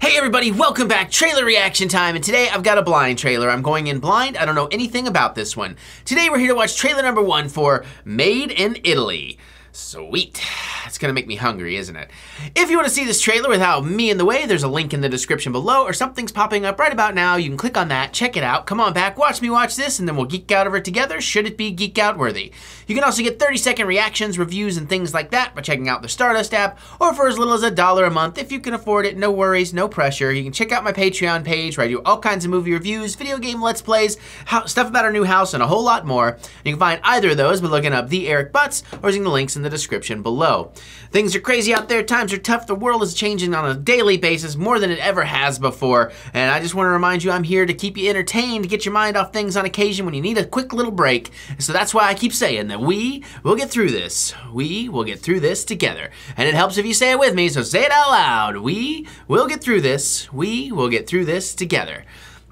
Hey everybody, welcome back. Trailer reaction time, and today I've got a blind trailer. I'm going in blind, I don't know anything about this one. Today we're here to watch trailer number 1 for Made in Italy. Sweet. It's gonna make me hungry, isn't it? If you wanna see this trailer without me in the way, there's a link in the description below, or something's popping up right about now. You can click on that, check it out, come on back, watch me watch this, and then we'll geek out over it together, should it be geek out worthy. You can also get 30-second reactions, reviews, and things like that by checking out the Stardust app, or for as little as $1 a month, if you can afford it, no worries, no pressure. You can check out my Patreon page, where I do all kinds of movie reviews, video game Let's Plays, stuff about our new house, and a whole lot more. You can find either of those by looking up the Eric Butts, or using the links in the description below. Things are crazy out there, times are tough, the world is changing on a daily basis more than it ever has before, and I just want to remind you I'm here to keep you entertained, to get your mind off things on occasion when you need a quick little break. So that's why I keep saying that we will get through this. We will get through this together. And it helps if you say it with me, so say it out loud. We will get through this. We will get through this together.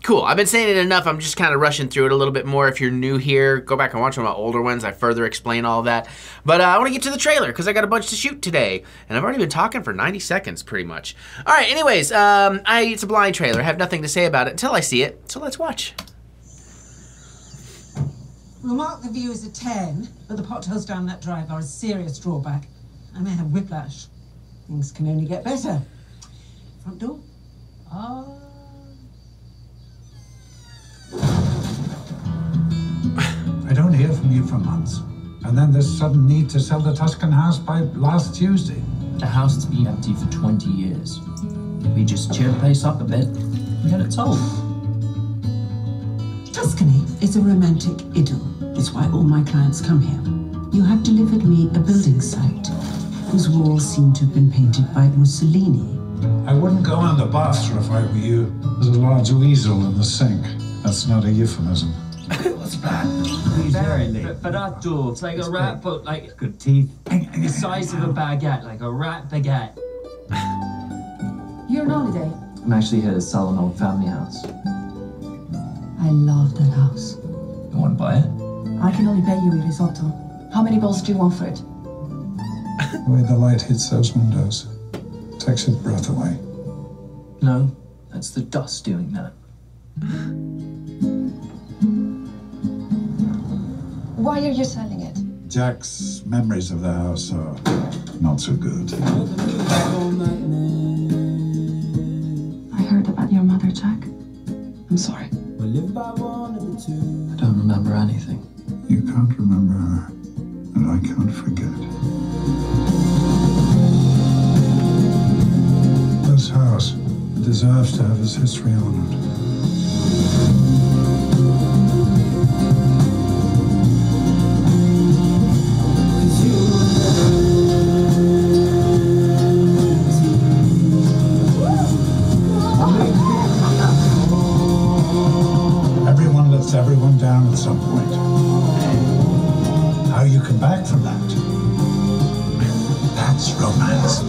Cool, I've been saying it enough, I'm just kind of rushing through it a little bit more. If you're new here, go back and watch one of my older ones, I further explain all of that. But I want to get to the trailer, because I got a bunch to shoot today, and I've already been talking for 90 seconds, pretty much. All right, anyways, it's a blind trailer, I have nothing to say about it until I see it, so let's watch. We'll mark the view as a 10, but the potholes down that drive are a serious drawback. I may have whiplash. Things can only get better. Front door. Ah. I don't hear from you for months. And then this sudden need to sell the Tuscan house by last Tuesday. The house has been empty for 20 years. We just cheer the place up a bit and get it sold. Tuscany is a romantic idyll. It's why all my clients come here. You have delivered me a building site whose walls seem to have been painted by Mussolini. I wouldn't go on the bathroom if I were you. There's a large weasel in the sink. That's not a euphemism. What's bad? Barely. Barato. It's like a rat, but like good teeth. The size of a baguette, like a rat baguette. You're on holiday. I'm actually here to sell an old family house. I love that house. You want to buy it? I can only pay you a risotto. How many balls do you want for it? The way the light hits those windows takes his breath away. No, that's the dust doing that. Why are you selling it? Jack's memories of the house are not so good. I heard about your mother, Jack. I'm sorry. I don't remember anything. You can't remember her, and I can't forget. This house deserves to have its history honored. Everyone lets everyone down at some point. How you come back from that? That's romance.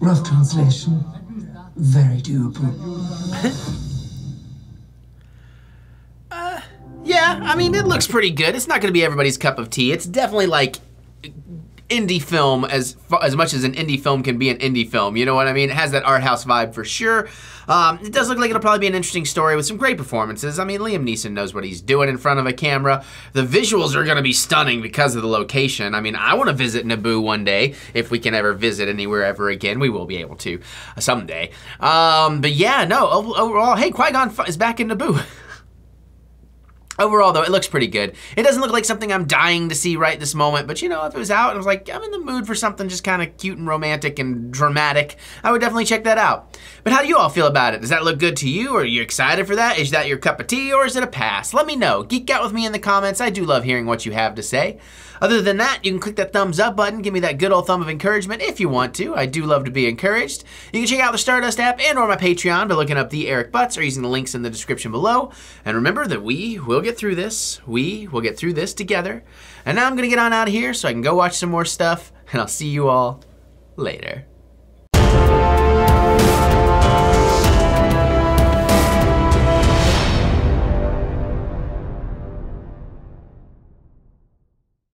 Rough translation, very doable. Yeah, I mean, it looks pretty good. It's not gonna be everybody's cup of tea. It's definitely like indie film, as much as an indie film can be an indie film, you know what I mean? It has that art house vibe for sure. It does look like it'll probably be an interesting story with some great performances. I mean, Liam Neeson knows what he's doing in front of a camera. The visuals are gonna be stunning because of the location. I mean, I wanna visit Naboo one day, if we can ever visit anywhere ever again. We will be able to someday. But yeah, no, overall, hey, Qui-Gon is back in Naboo. Overall, though, it looks pretty good. It doesn't look like something I'm dying to see right this moment, but you know, if it was out and I was like, I'm in the mood for something just kind of cute and romantic and dramatic, I would definitely check that out. But how do you all feel about it? Does that look good to you? Or are you excited for that? Is that your cup of tea, or is it a pass? Let me know. Geek out with me in the comments. I do love hearing what you have to say. Other than that, you can click that thumbs up button, give me that good old thumb of encouragement if you want to. I do love to be encouraged. You can check out the Stardust app and or my Patreon by looking up the Eric Butts or using the links in the description below. And remember that we will get through this. We will get through this together. And now I'm gonna get on out of here so I can go watch some more stuff, and I'll see you all later.